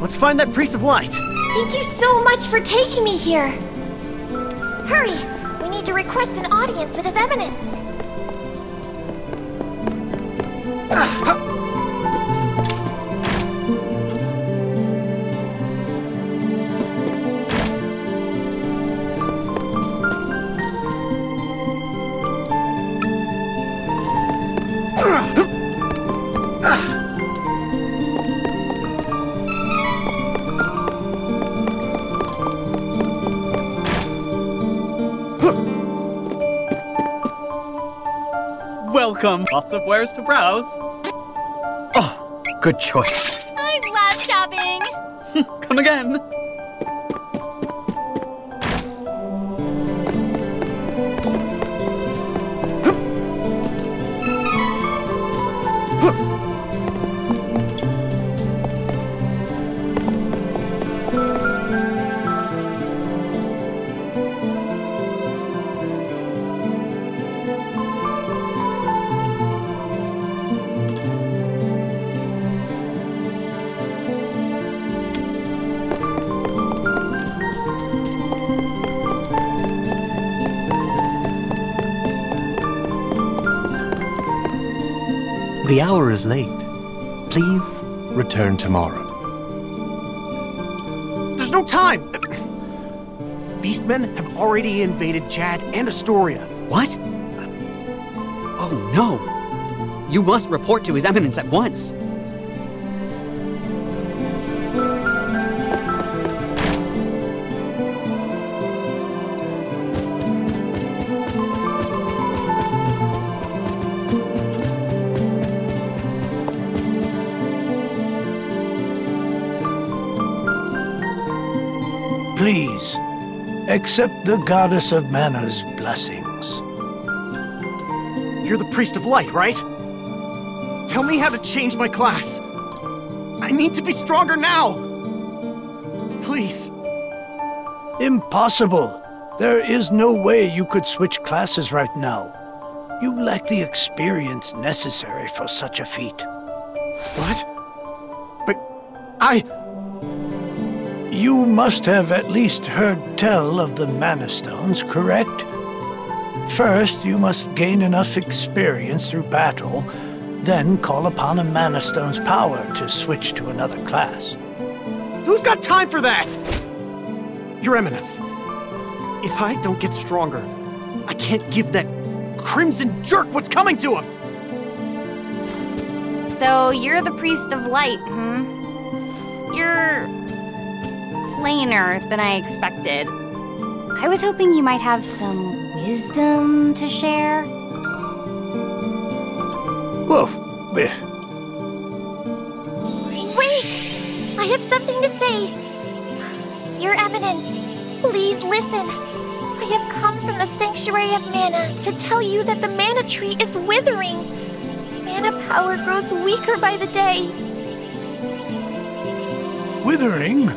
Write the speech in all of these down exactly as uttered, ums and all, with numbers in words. Let's find that priest of light. Thank you so much for taking me here. Hurry, we need to request an audience with his eminence. Welcome. Lots of wares to browse. Oh, good choice. I love shopping. Come again. The hour is late. Please return tomorrow. There's no time! Beastmen have already invaded Chad and Astoria. What? Oh no! You must report to His Eminence at once. Please, accept the Goddess of Mana's blessings. You're the Priest of Light, right? Tell me how to change my class. I need to be stronger now. Please. Impossible. There is no way you could switch classes right now. You lack the experience necessary for such a feat. What? But I... You must have at least heard tell of the Manastones, correct? First, you must gain enough experience through battle, then call upon a Manastone's power to switch to another class. Who's got time for that? Your Eminence, if I don't get stronger, I can't give that crimson jerk what's coming to him! So, you're the Priest of Light, hmm? You're... plainer than I expected. I was hoping you might have some wisdom to share. Whoa. Wait! I have something to say. Your Eminence, please listen. I have come from the Sanctuary of Mana to tell you that the Mana Tree is withering. Mana power grows weaker by the day. Withering?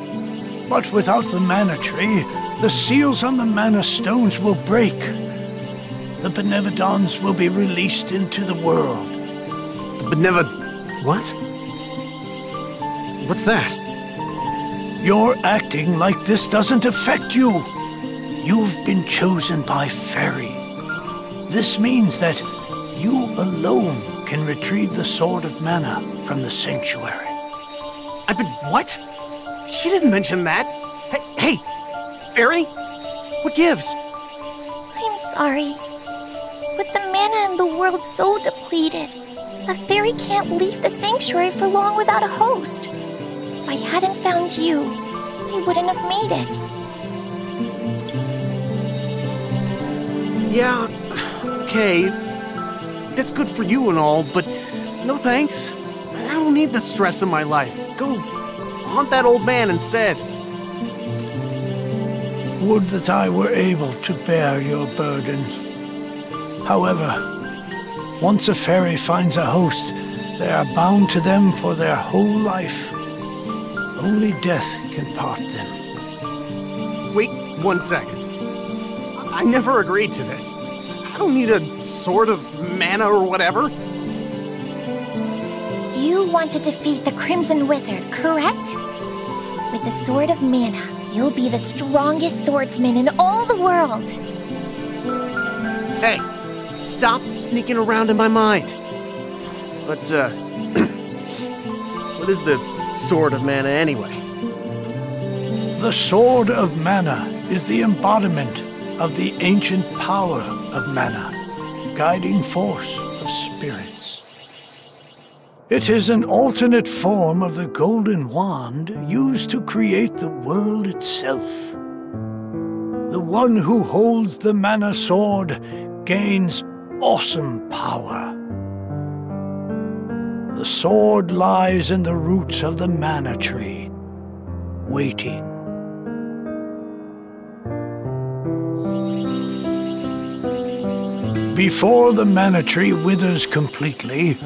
But without the Mana Tree, the seals on the Mana Stones will break. The Benevodons will be released into the world. The Benevod... What? What's that? You're acting like this doesn't affect you. You've been chosen by Fairy. This means that you alone can retrieve the Sword of Mana from the Sanctuary. I've been... what? She didn't mention that. Hey, hey, Fairy, what gives? I'm sorry. With the mana in the world so depleted. A fairy can't leave the sanctuary for long without a host. If I hadn't found you, I wouldn't have made it. Yeah, okay. That's good for you and all, but no thanks. I don't need the stress in my life. Go haunt that old man instead. Would that I were able to bear your burden. However, once a fairy finds a host, they are bound to them for their whole life. Only death can part them. Wait one second. I never agreed to this. I don't need a sword of mana or whatever. You want to defeat the Crimson Wizard, correct? With the Sword of Mana, you'll be the strongest swordsman in all the world. Hey, stop sneaking around in my mind. But, uh, what is the Sword of Mana anyway? The Sword of Mana is the embodiment of the ancient power of mana, guiding force of spirit. It is an alternate form of the golden wand used to create the world itself. The one who holds the mana sword gains awesome power. The sword lies in the roots of the Mana Tree, waiting. Before the Mana Tree withers completely,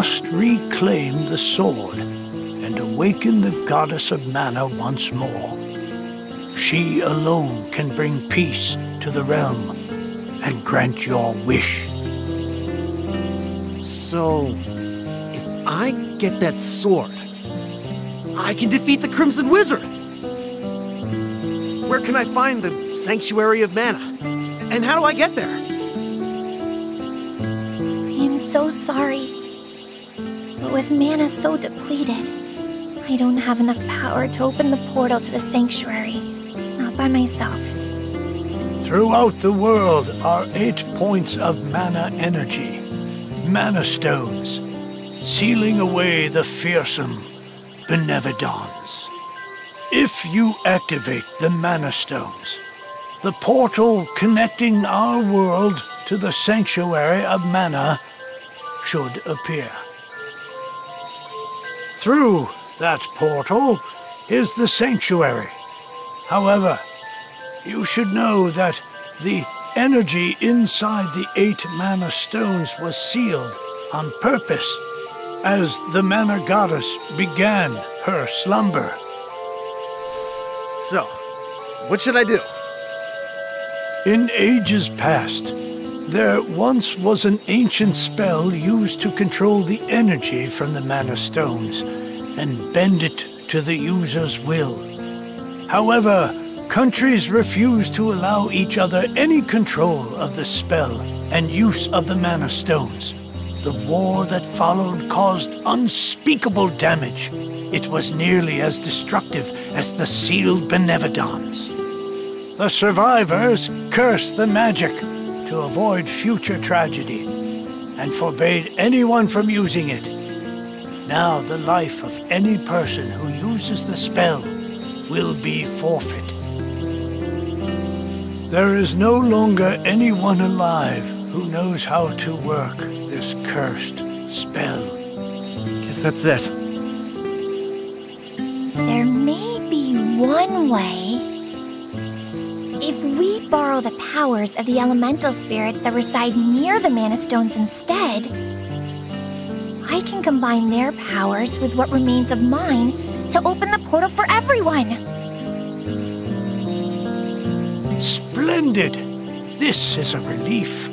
must reclaim the sword and awaken the Goddess of Mana once more. She alone can bring peace to the realm and grant your wish. So, if I get that sword, I can defeat the Crimson Wizard! Where can I find the Sanctuary of Mana? And how do I get there? I am so sorry. But with mana so depleted, I don't have enough power to open the portal to the sanctuary, not by myself. Throughout the world are eight points of mana energy, Manastones, sealing away the fearsome Benevodons. If you activate the Manastones, the portal connecting our world to the Sanctuary of Mana should appear. Through that portal is the sanctuary. However, you should know that the energy inside the eight mana stones was sealed on purpose as the mana goddess began her slumber. So, what should I do? In ages past, there once was an ancient spell used to control the energy from the Mana Stones and bend it to the user's will. However, countries refused to allow each other any control of the spell and use of the Mana Stones. The war that followed caused unspeakable damage. It was nearly as destructive as the sealed Benevodons. The survivors cursed the magic to avoid future tragedy, and forbade anyone from using it. Now the life of any person who uses the spell will be forfeit. There is no longer anyone alive who knows how to work this cursed spell. Guess that's it. There may be one way. If we borrow the powers of the elemental spirits that reside near the Mana Stones instead, I can combine their powers with what remains of mine to open the portal for everyone! Splendid! This is a relief.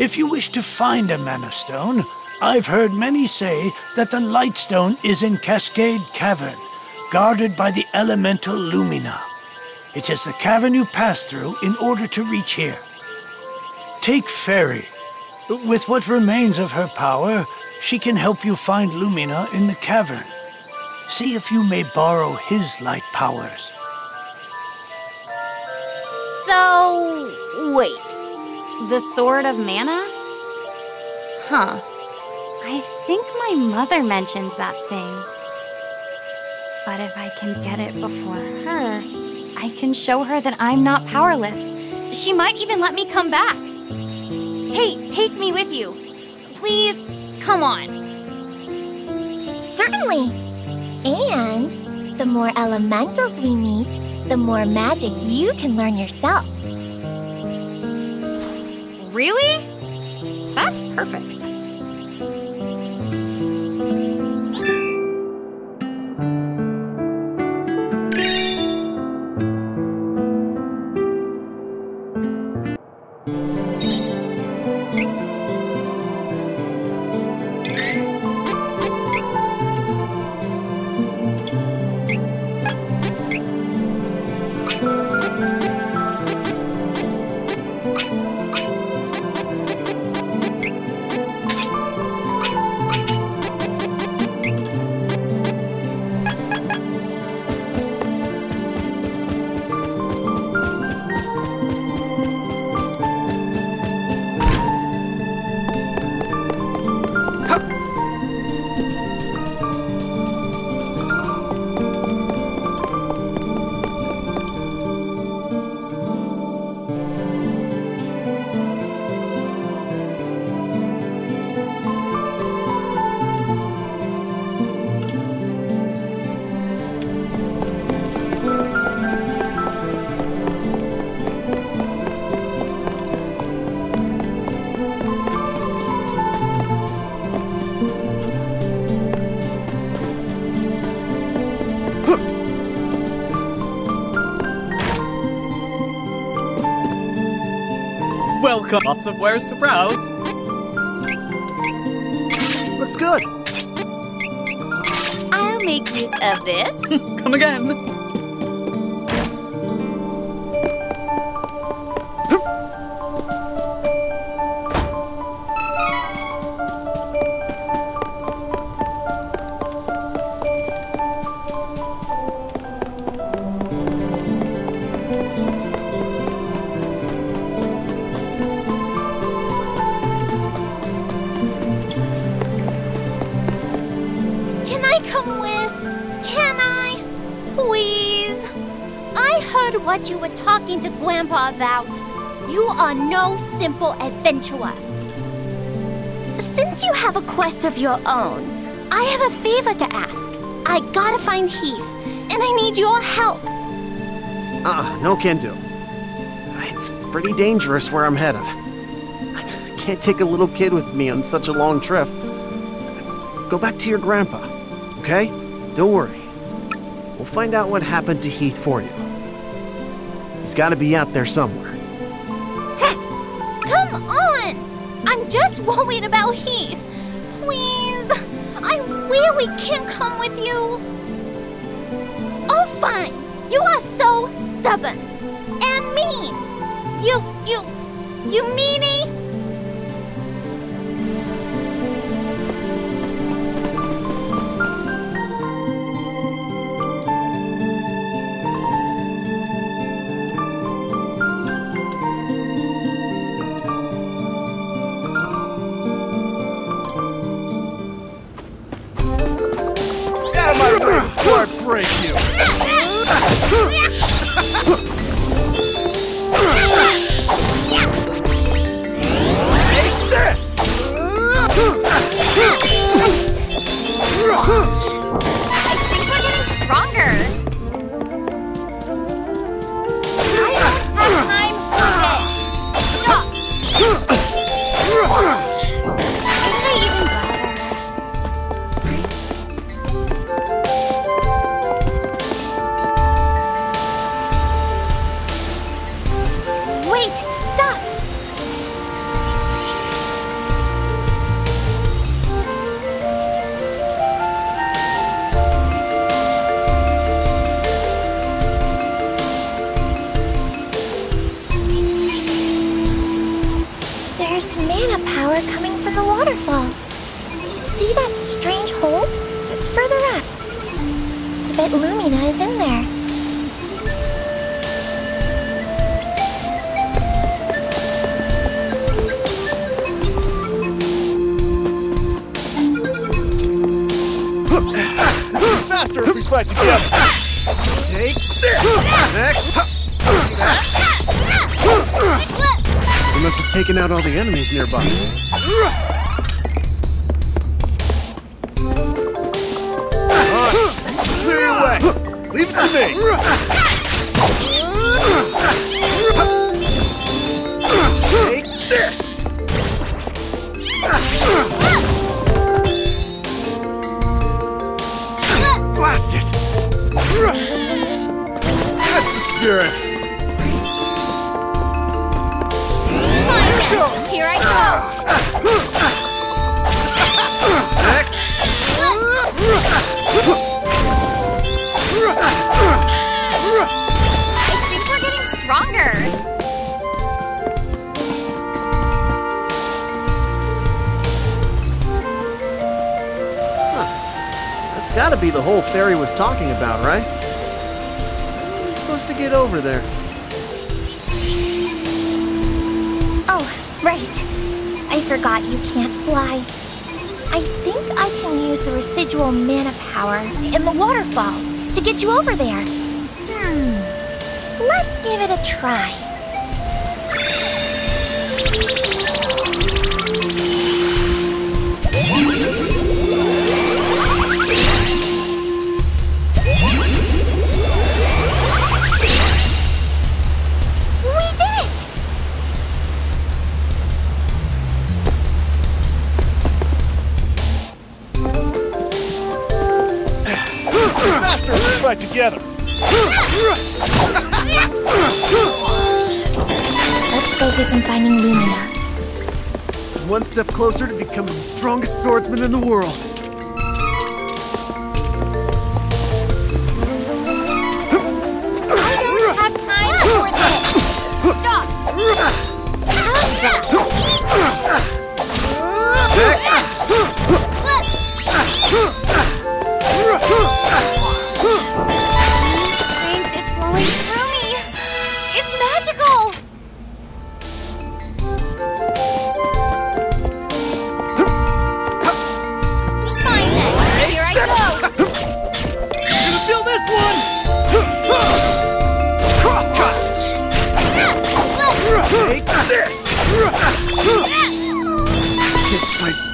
If you wish to find a Mana Stone, I've heard many say that the Lightstone is in Cascade Cavern, guarded by the elemental Lumina. It is the cavern you pass through in order to reach here. Take Fairy. With what remains of her power, she can help you find Lumina in the cavern. See if you may borrow his light powers. So, wait. The Sword of Mana? Huh. I think my mother mentioned that thing. But if I can get it before her, I can show her that I'm not powerless. She might even let me come back. Hey, take me with you. Please, come on. Certainly. And the more elementals we meet, the more magic you can learn yourself. Really? That's perfect. Lots of wares to browse. Looks good. I'll make use of this. Come again. You were talking to Grandpa about. You are no simple adventurer. Since you have a quest of your own, I have a favor to ask. I gotta find Heath, and I need your help. Uh-uh, no can do. It's pretty dangerous where I'm headed. I can't take a little kid with me on such a long trip. Go back to your grandpa, okay? Don't worry. We'll find out what happened to Heath for you. He's got to be out there somewhere. Come on! I'm just worried about Heath. Please! I really can't come with you. Oh, fine. You are so stubborn. And mean. You, you, you meanie. fight together. Take that. We must have taken out all the enemies nearby. Right. Clear your way. Leave it to me! Take this! Blast it! That's the spirit! Here, Here I go! Next! I think we're getting stronger. Huh. That's gotta be the whole fairy was talking about, right? How are we supposed to get over there? Oh, right. I forgot you can't fly. I think I can use the residual mana power in the waterfall to get you over there. Hmm. Let's give it a try. We did it! Faster, let's try together. Let's focus on finding Lumina. One step closer to becoming the strongest swordsman in the world. I don't have time for this! Stop!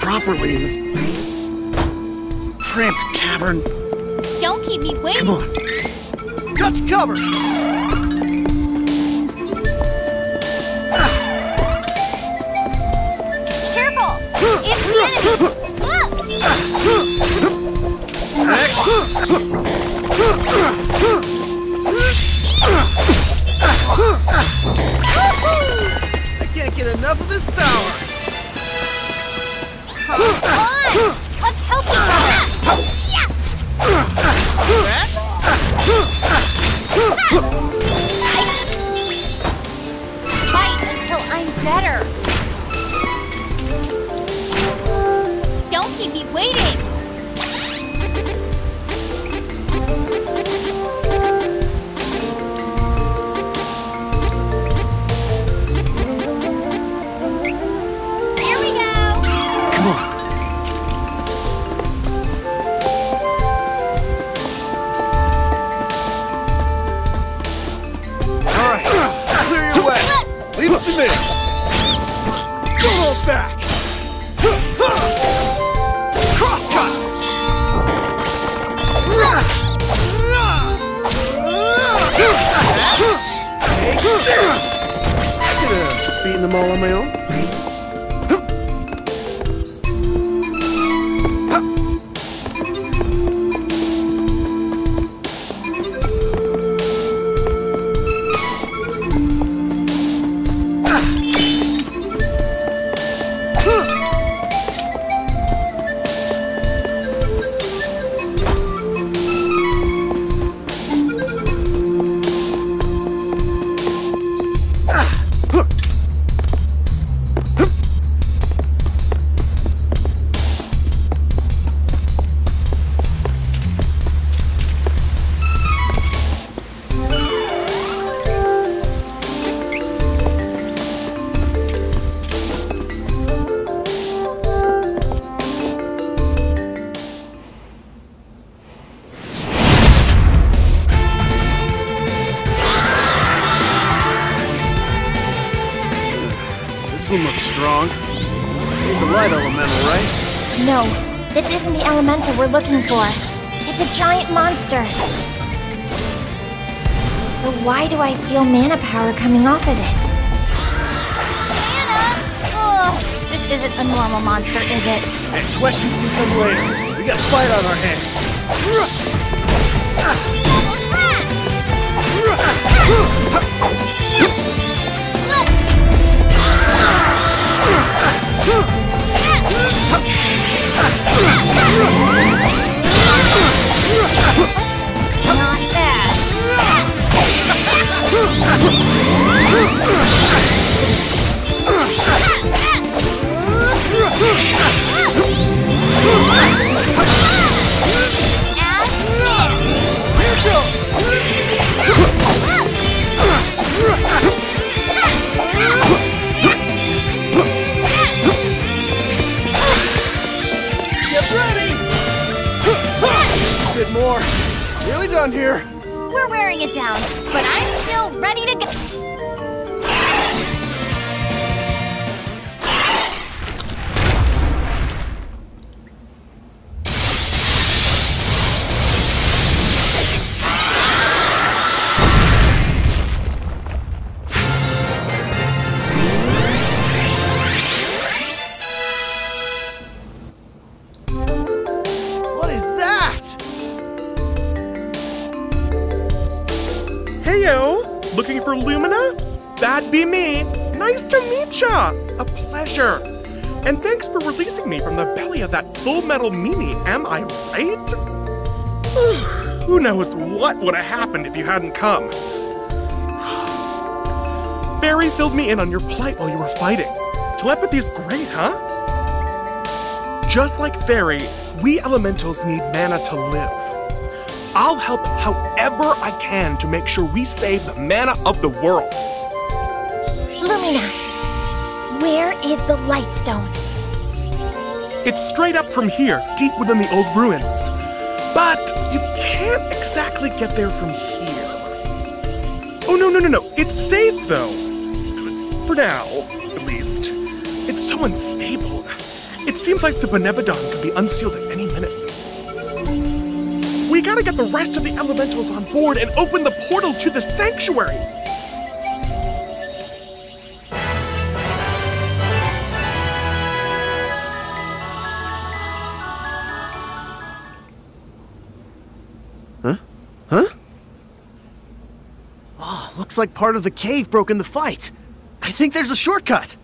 Properly in this cramped cavern. Don't keep me waiting. Come on. Touch cover. Careful. It's the enemy. Look. I can't get enough of this power. Come on! Let's help each other! Yeah! Fight until I'm better! Don't keep me waiting! Them all on my own. Hup! This one looks strong. Ain't the right elemental, right? No, this isn't the elemental we're looking for. It's a giant monster. So why do I feel mana power coming off of it? Mana! Oh, this isn't a normal monster, is it? Hey, questions can come later. We got a fight on our hands. Not Get ready! A bit more. Nearly done here. We're wearing it down, but I'm still ready to go. Looking for Lumina? That'd be me. Nice to meet ya. A pleasure. And thanks for releasing me from the belly of that Full Metal Mimi, am I right? Who knows what would have happened if you hadn't come. Fairy filled me in on your plight while you were fighting. Telepathy's great, huh? Just like Fairy, we elementals need mana to live. I'll help however I can to make sure we save the mana of the world. Lumina, where is the Lightstone? It's straight up from here, deep within the old ruins. But you can't exactly get there from here. Oh, no, no, no, no. It's safe, though. For now, at least. It's so unstable. It seems like the Benevodon could be unsealed at any minute. We gotta get the rest of the elementals on board and open the portal to the sanctuary! Huh? Huh? Oh, looks like part of the cave broke in the fight. I think there's a shortcut.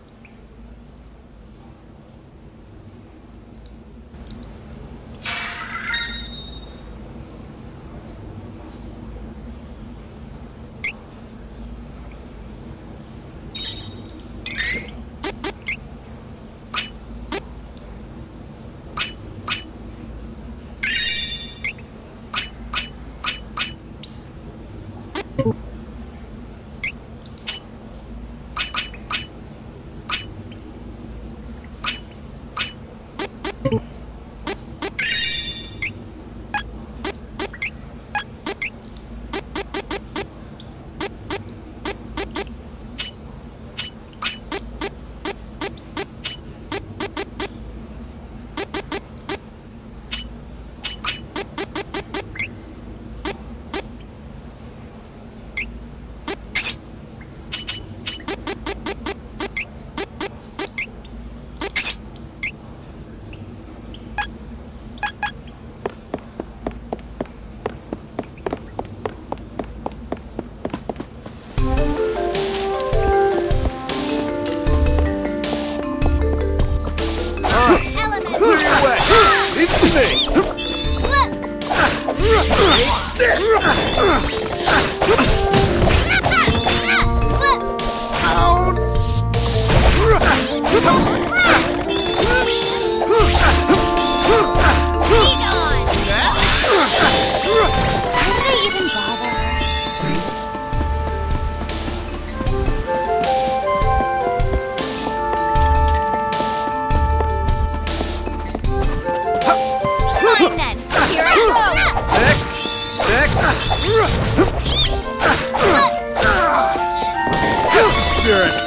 Spirit.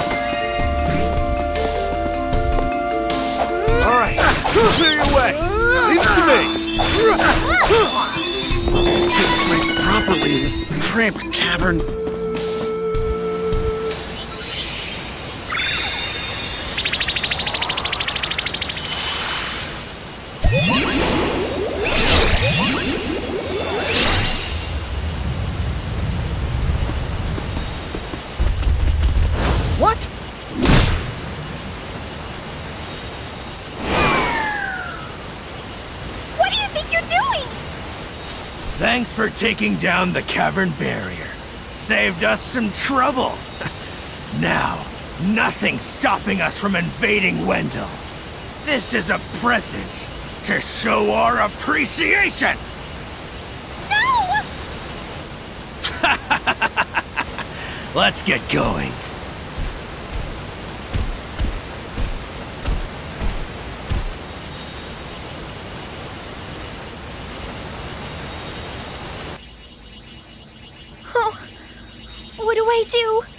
Clear your way! Leave it to me! Can't sleep properly in this cramped cavern. Thanks for taking down the cavern barrier. Saved us some trouble. Now, nothing's stopping us from invading Wendell. This is a present to show our appreciation. No! Let's get going. What do I do?